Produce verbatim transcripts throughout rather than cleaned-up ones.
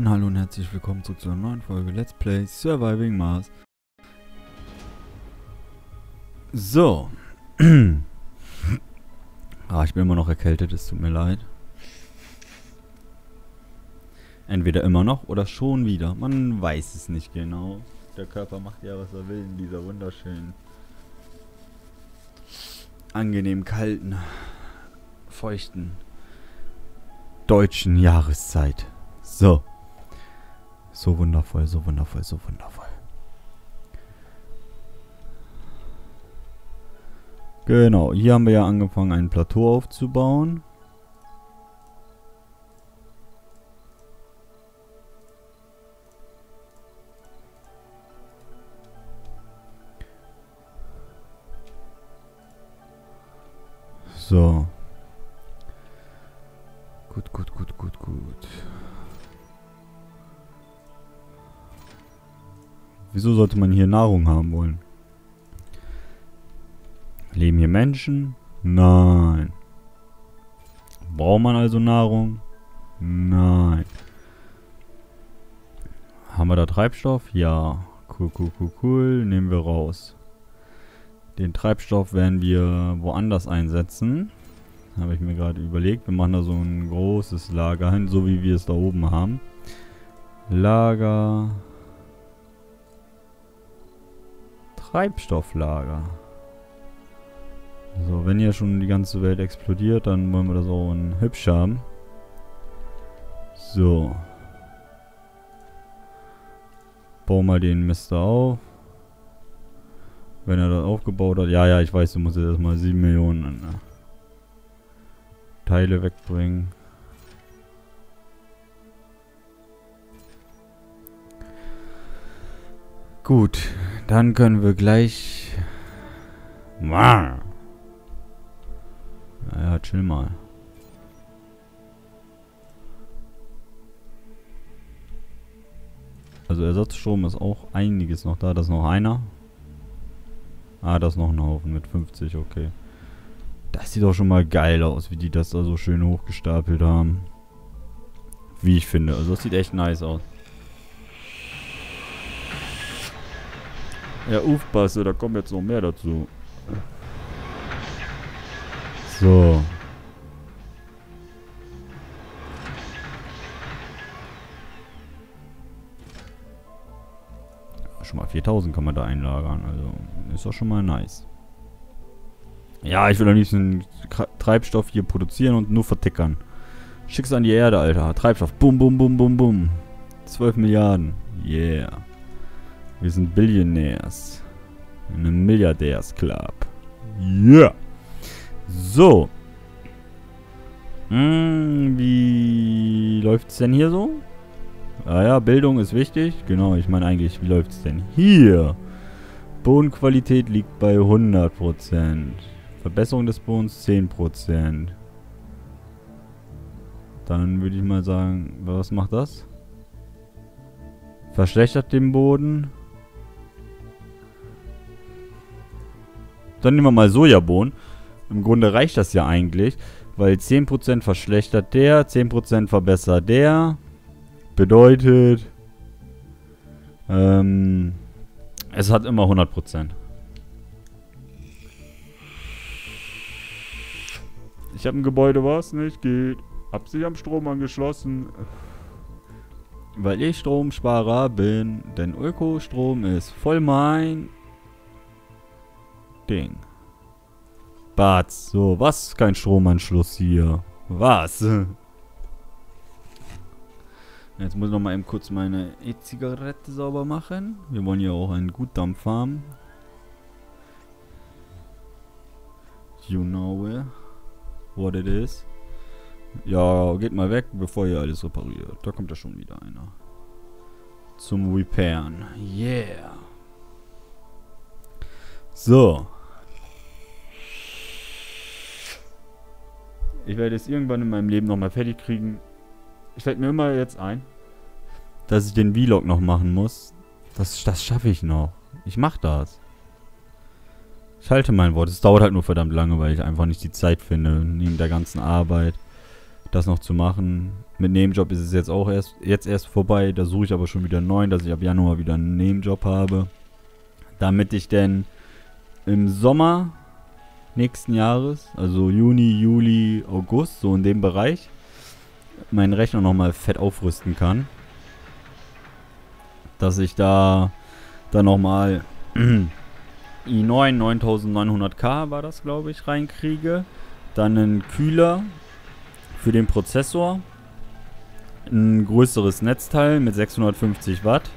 Moin, hallo und herzlich willkommen zurück zu einer neuen Folge Let's Play Surviving Mars. So. Ah, ich bin immer noch erkältet, es tut mir leid. Entweder immer noch oder schon wieder. Man weiß es nicht genau. Der Körper macht ja, was er will in dieser wunderschönen, angenehm kalten, feuchten, deutschen Jahreszeit. So. So wundervoll, so wundervoll, so wundervoll. Genau, hier haben wir ja angefangen, ein Plateau aufzubauen. So. Gut, gut, gut, gut, gut. Wieso sollte man hier Nahrung haben wollen? Leben hier Menschen? Nein. Braucht man also Nahrung? Nein. Haben wir da Treibstoff? Ja. Cool, cool, cool, cool. Nehmen wir raus. Den Treibstoff werden wir woanders einsetzen. Habe ich mir gerade überlegt. Wir machen da so ein großes Lager hin, so wie wir es da oben haben. Lager... Treibstofflager. So, wenn hier schon die ganze Welt explodiert, dann wollen wir das auch in hübsch haben. So. Bau mal den Mister auf. Wenn er das aufgebaut hat. Ja, ja, ich weiß, du musst jetzt erstmal sieben Millionen ne, Teile wegbringen. Gut. Dann können wir gleich... Wow. Naja, chill mal. Also Ersatzstrom ist auch einiges noch da. Da ist noch einer. Ah, da ist noch ein Haufen mit fünfzig, okay. Das sieht doch schon mal geil aus, wie die das da so schön hochgestapelt haben. Wie ich finde. Also das sieht echt nice aus. Ja, aufpasse, da kommen jetzt noch mehr dazu. So. Schon mal viertausend kann man da einlagern, also ist doch schon mal nice. Ja, ich will am liebsten Treibstoff hier produzieren und nur vertickern. Schick's an die Erde, Alter. Treibstoff, bum, bum, bum, bum, bum. zwölf Milliarden, yeah. Wir sind Billionärs. In einem Milliardärs-Club. Yeah. So. Hm, wie läuft's denn hier so? Ah ja, Bildung ist wichtig. Genau, ich meine eigentlich, wie läuft's denn hier? Bodenqualität liegt bei hundert Prozent. Verbesserung des Bodens zehn Prozent. Dann würde ich mal sagen, was macht das? Verschlechtert den Boden. Dann nehmen wir mal Sojabohnen. Im Grunde reicht das ja eigentlich, weil zehn Prozent verschlechtert der, zehn Prozent verbessert der. Bedeutet, ähm, es hat immer hundert Prozent. Ich habe ein Gebäude, was nicht geht. Hab sich am Strom angeschlossen. Weil ich Stromsparer bin, denn Ökostrom ist voll mein Ding. Batz, so, was? Kein Stromanschluss hier. Was? Jetzt muss ich noch mal eben kurz meine E-Zigarette sauber machen. Wir wollen hier auch einen Gutdampf haben. You know what it is. Ja, geht mal weg, bevor ihr alles repariert. Da kommt ja schon wieder einer. Zum Repairen. Yeah. So. Ich werde es irgendwann in meinem Leben nochmal fertig kriegen. Ich fällt mir immer jetzt ein, dass ich den Vlog noch machen muss. Das, das schaffe ich noch. Ich mach das. Ich halte mein Wort. Es dauert halt nur verdammt lange, weil ich einfach nicht die Zeit finde, neben der ganzen Arbeit. das noch zu machen. Mit Nebenjob ist es jetzt auch erst jetzt erst vorbei. Da suche ich aber schon wieder einen neuen, dass ich ab Januar wieder einen Nebenjob habe. Damit ich denn im Sommer nächsten Jahres, also Juni, Juli, August, so in dem Bereich, meinen Rechner nochmal fett aufrüsten kann. Dass ich da dann nochmal i neun neuntausendneunhundert K war das, glaube ich, reinkriege. Dann einen Kühler für den Prozessor. Ein größeres Netzteil mit sechshundertfünfzig Watt.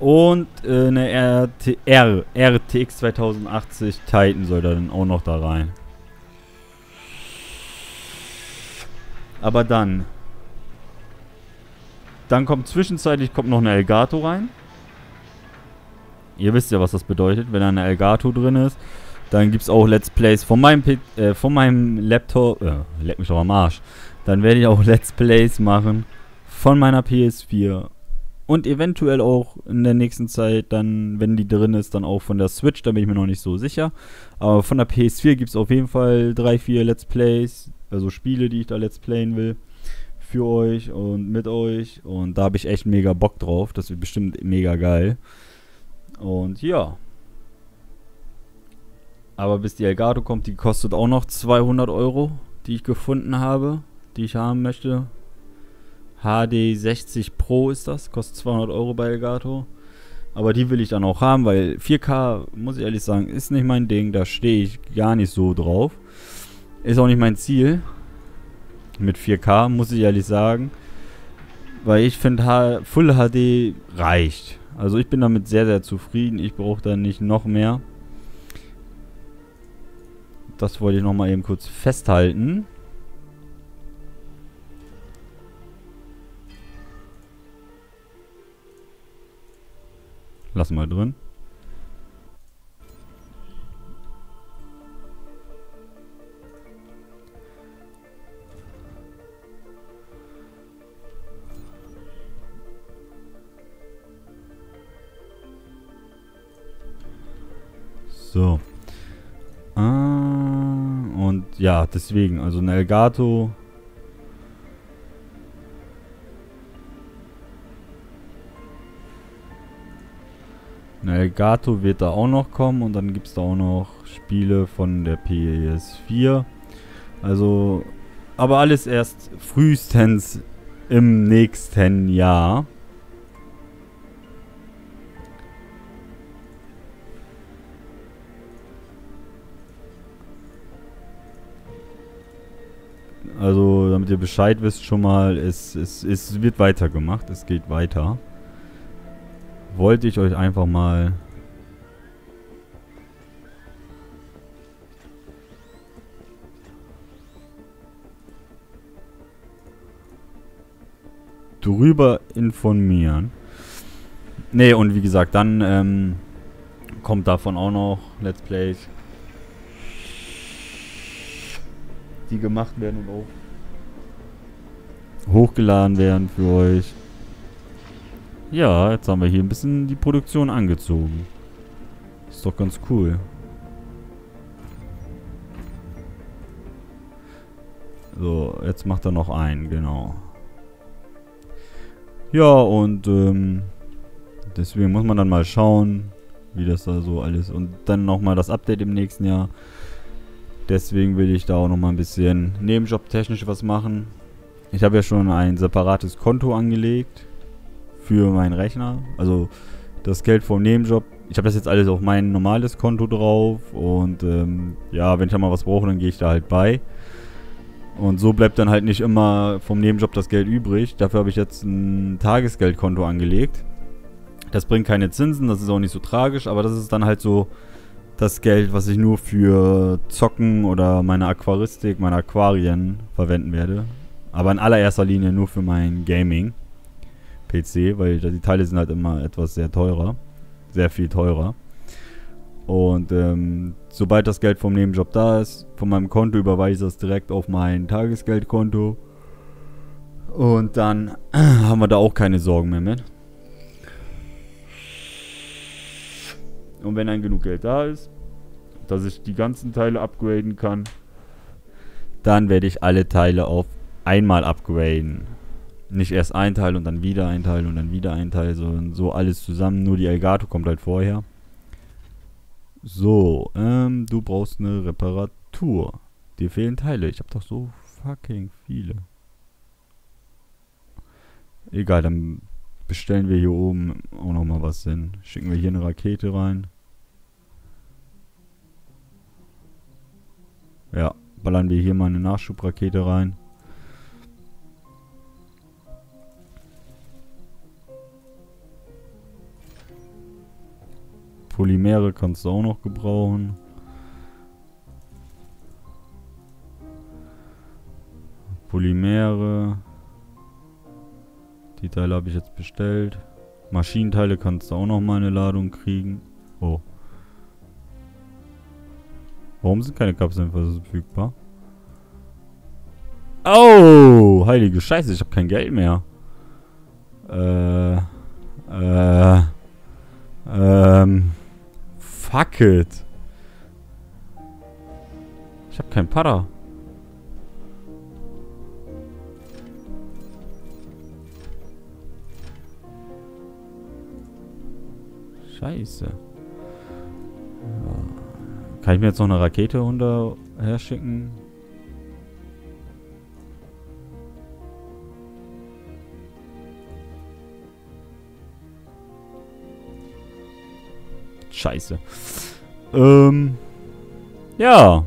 Und eine R T R, R T X zwanzig achtzig Titan soll da dann auch noch da rein. Aber dann... Dann kommt zwischenzeitlich kommt noch eine Elgato rein. Ihr wisst ja, was das bedeutet. Wenn da eine Elgato drin ist, dann gibt es auch Let's Plays von meinem, P äh, von meinem Laptop. Äh, leck mich doch am Arsch. Dann werde ich auch Let's Plays machen von meiner P S vier. Und eventuell auch in der nächsten Zeit, dann, wenn die drin ist, dann auch von der Switch. Da bin ich mir noch nicht so sicher. Aber von der P S vier gibt es auf jeden Fall drei, vier Let's Plays. Also Spiele, die ich da Let's Playen will. Für euch und mit euch, und da habe ich echt mega Bock drauf. Das wird bestimmt mega geil. Und ja, aber bis die Elgato kommt, die kostet auch noch zweihundert Euro, die ich gefunden habe, die ich haben möchte. H D sechzig pro ist das, kostet zweihundert Euro bei Elgato, aber die will ich dann auch haben, weil vier K, muss ich ehrlich sagen, ist nicht mein Ding. Da stehe ich gar nicht so drauf, ist auch nicht mein Ziel mit vier K, muss ich ehrlich sagen, weil ich finde, Full H D reicht. Also ich bin damit sehr, sehr zufrieden. Ich brauche da nicht noch mehr. Das wollte ich nochmal eben kurz festhalten. Lass mal drin. So. Ah, und ja, deswegen, also eine Elgato. Eine Elgato wird da auch noch kommen, und dann gibt es da auch noch Spiele von der P S vier. Also, aber alles erst frühestens im nächsten Jahr. Also, damit ihr Bescheid wisst schon mal, es, es, es wird weitergemacht, es geht weiter. Wollte ich euch einfach mal... ...drüber informieren. Ne, und wie gesagt, dann ähm, kommt davon auch noch Let's Plays, die gemacht werden und auch hochgeladen werden für euch. Ja, jetzt haben wir hier ein bisschen die Produktion angezogen. Ist doch ganz cool. So, jetzt macht er noch einen, genau. Ja, und ähm, deswegen muss man dann mal schauen, wie das da so alles... Und dann nochmal das Update im nächsten Jahr. Deswegen will ich da auch nochmal ein bisschen nebenjobtechnisch was machen. Ich habe ja schon ein separates Konto angelegt für meinen Rechner. Also das Geld vom Nebenjob. Ich habe das jetzt alles auf mein normales Konto drauf. Und ähm, ja, wenn ich da mal was brauche, dann gehe ich da halt bei. Und so bleibt dann halt nicht immer vom Nebenjob das Geld übrig. Dafür habe ich jetzt ein Tagesgeldkonto angelegt. Das bringt keine Zinsen, das ist auch nicht so tragisch. Aber das ist dann halt so... das Geld, was ich nur für Zocken oder meine Aquaristik, meine Aquarien verwenden werde. Aber in allererster Linie nur für mein Gaming-P C, weil die Teile sind halt immer etwas sehr teurer. Sehr viel teurer. Und ähm, sobald das Geld vom Nebenjob da ist, von meinem Konto überweise ich das direkt auf mein Tagesgeldkonto. Und dann haben wir da auch keine Sorgen mehr mit. Und wenn dann genug Geld da ist, dass ich die ganzen Teile upgraden kann, Dann werde ich alle Teile auf einmal upgraden. Nicht erst ein Teil und dann wieder ein Teil und dann wieder ein Teil, sondern so alles zusammen. Nur die Elgato kommt halt vorher. So, ähm, du brauchst eine Reparatur. Dir fehlen Teile. Ich habe doch so fucking viele. Egal, dann bestellen wir hier oben auch nochmal was hin. Schicken wir hier eine Rakete rein. Ja, ballern wir hier mal eine Nachschubrakete rein. Polymere kannst du auch noch gebrauchen. Polymere. Die Teile habe ich jetzt bestellt. Maschinenteile kannst du auch noch mal eine Ladung kriegen. Oh. Warum sind keine Kapseln verfügbar? Oh, heilige Scheiße, ich habe kein Geld mehr. Äh, äh, ähm, fuck it. Ich habe kein Para. Scheiße. Ja. Kann ich mir jetzt noch eine Rakete hinterher schicken? Scheiße. Ähm. Ja.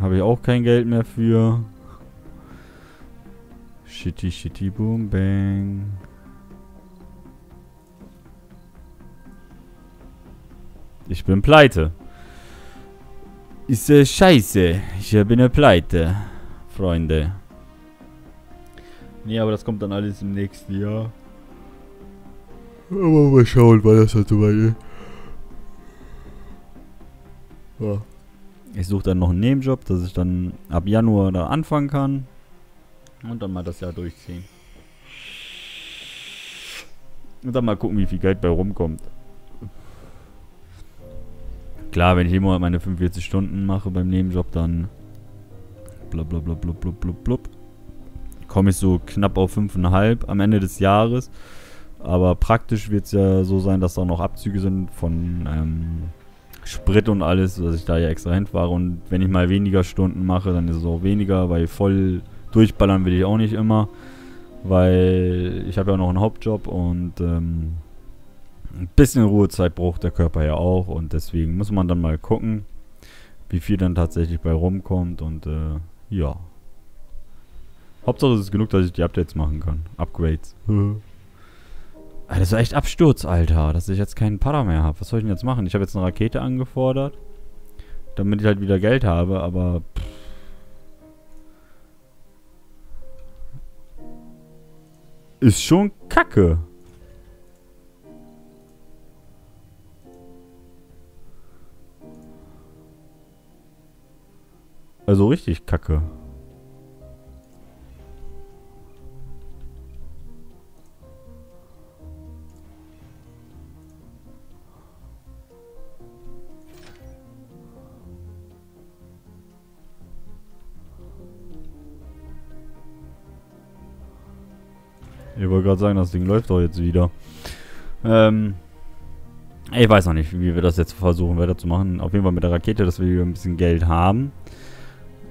Habe ich auch kein Geld mehr für. Shitty, shitty, boom, bang. Ich bin pleite. Ist äh, scheiße. Ich bin äh, pleite, Freunde. Nee, aber das kommt dann alles im nächsten Jahr. Aber mal schauen, wann das halt so weit ist. Ich suche dann noch einen Nebenjob, dass ich dann ab Januar da anfangen kann. Und dann mal das Jahr durchziehen. Und dann mal gucken, wie viel Geld bei rumkommt. Klar, wenn ich immer meine fünfundvierzig Stunden mache beim Nebenjob, dann blub, blub, blub, blub, blub, blub, blub. Komme ich so knapp auf fünfeinhalb am Ende des Jahres. Aber praktisch wird es ja so sein, dass da noch Abzüge sind von ähm, Sprit und alles, dass ich da ja extra hinfahre. Und wenn ich mal weniger Stunden mache, dann ist es auch weniger, weil voll durchballern will ich auch nicht immer. Weil ich habe ja noch einen Hauptjob und ähm, ein bisschen Ruhezeit braucht der Körper ja auch, und deswegen muss man dann mal gucken, wie viel dann tatsächlich bei rumkommt, und äh, ja. Hauptsache es ist genug, dass ich die Updates machen kann. Upgrades. Das ist echt Absturz, Alter, dass ich jetzt keinen Para mehr habe. Was soll ich denn jetzt machen? Ich habe jetzt eine Rakete angefordert, damit ich halt wieder Geld habe, aber... Pff. Ist schon kacke. Also richtig kacke. Ich wollte gerade sagen, das Ding läuft doch jetzt wieder. Ähm... Ich weiß noch nicht, wie wir das jetzt versuchen weiterzumachen. Auf jeden Fall mit der Rakete, dass wir ein bisschen Geld haben.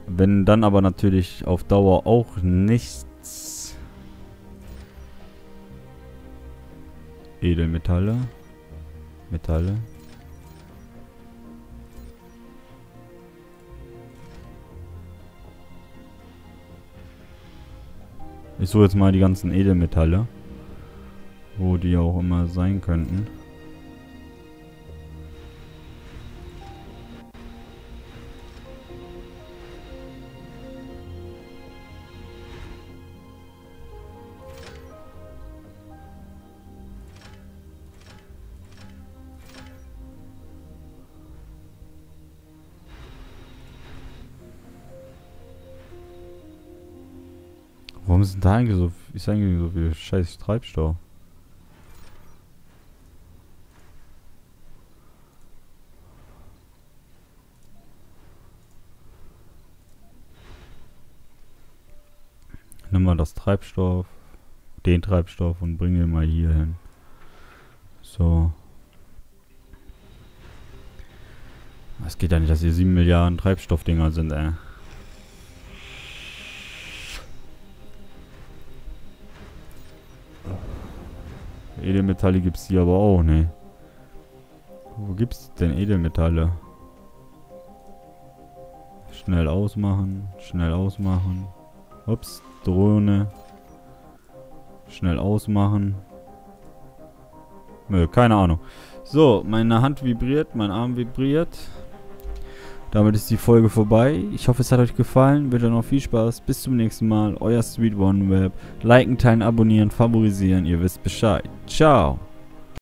Wenn dann aber natürlich auf Dauer auch nichts. Edelmetalle. Metalle. Ich suche jetzt mal die ganzen Edelmetalle. Wo die auch immer sein könnten. Warum ist denn da eigentlich so, ist eigentlich so viel scheiß Treibstoff? nimm mal das Treibstoff, den Treibstoff und bring den mal hier hin. So. Es geht ja nicht, dass hier sieben Milliarden Treibstoffdinger sind, ey. Edelmetalle gibt es hier aber auch, ne? Wo gibt's denn Edelmetalle? Schnell ausmachen, schnell ausmachen. Ups, Drohne. Schnell ausmachen. Nö, keine Ahnung. So, meine Hand vibriert, mein Arm vibriert. Damit ist die Folge vorbei. Ich hoffe, es hat euch gefallen. Wünsche noch viel Spaß. Bis zum nächsten Mal. Euer StreetOneRap. Liken, teilen, abonnieren, favorisieren. Ihr wisst Bescheid. Ciao.